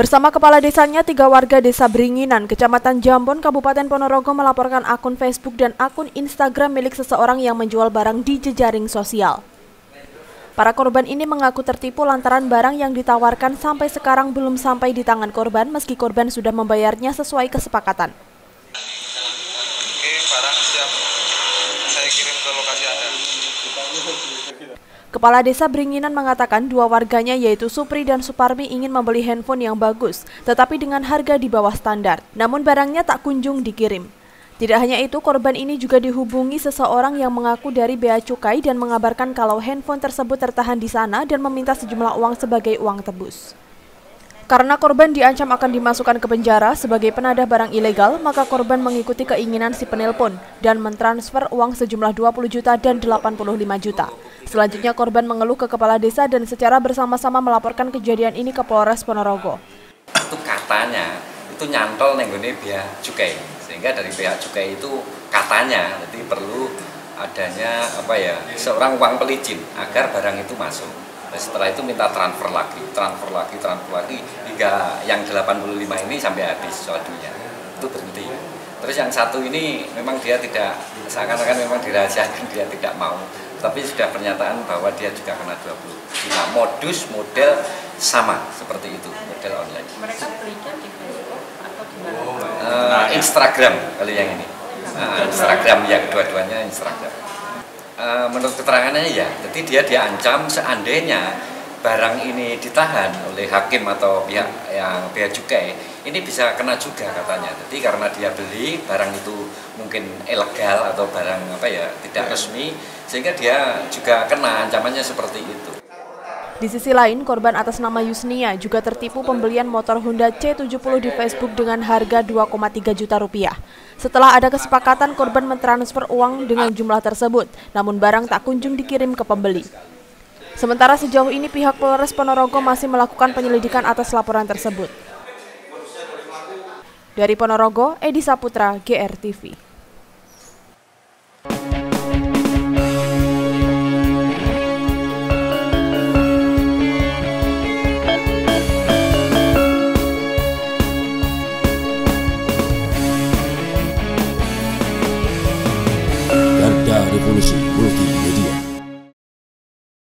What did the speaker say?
Bersama kepala desanya, 3 warga desa Beringinan, Kecamatan Jambon, Kabupaten Ponorogo melaporkan akun Facebook dan akun Instagram milik seseorang yang menjual barang di jejaring sosial. Para korban ini mengaku tertipu lantaran barang yang ditawarkan sampai sekarang belum sampai di tangan korban meski korban sudah membayarnya sesuai kesepakatan. Oke, barang siap. Saya kirim ke lokasi Anda. Kepala Desa Beringinan mengatakan 2 warganya yaitu Supri dan Suparmi ingin membeli handphone yang bagus, tetapi dengan harga di bawah standar. Namun barangnya tak kunjung dikirim. Tidak hanya itu, korban ini juga dihubungi seseorang yang mengaku dari Bea Cukai dan mengabarkan kalau handphone tersebut tertahan di sana dan meminta sejumlah uang sebagai uang tebus. Karena korban diancam akan dimasukkan ke penjara sebagai penadah barang ilegal, maka korban mengikuti keinginan si penelpon dan mentransfer uang sejumlah 20 juta dan 85 juta. Selanjutnya korban mengeluh ke kepala desa dan secara bersama-sama melaporkan kejadian ini ke Polres Ponorogo. Itu katanya, itu nyantol nenggone Bea Cukai. Sehingga dari Bea Cukai itu katanya, jadi perlu adanya seorang uang pelicin agar barang itu masuk. Dan setelah itu minta transfer lagi hingga yang 85 ini sampai habis saldonya. Itu berhenti. Terus yang satu ini memang dia tidak, seakan-akan memang dirahasiakan, dia tidak mau. Tapi sudah pernyataan bahwa dia juga kena 25. Modus model sama seperti itu, model online. Mereka belinya di Facebook atau di Instagram kali yang ini. Instagram yang dua-duanya Instagram. Menurut keterangannya ya, jadi dia diancam seandainya barang ini ditahan oleh hakim atau pihak yang Bea Cukai, ini bisa kena juga katanya. Jadi karena dia beli barang itu mungkin ilegal atau barang tidak resmi, sehingga dia juga kena ancamannya seperti itu. Di sisi lain, korban atas nama Yusnia juga tertipu pembelian motor Honda C70 di Facebook dengan harga 2,3 juta rupiah. Setelah ada kesepakatan, korban mentransfer uang dengan jumlah tersebut, namun barang tak kunjung dikirim ke pembeli. Sementara sejauh ini pihak Polres Ponorogo masih melakukan penyelidikan atas laporan tersebut. Dari Ponorogo, Edi Saputra, GRTV.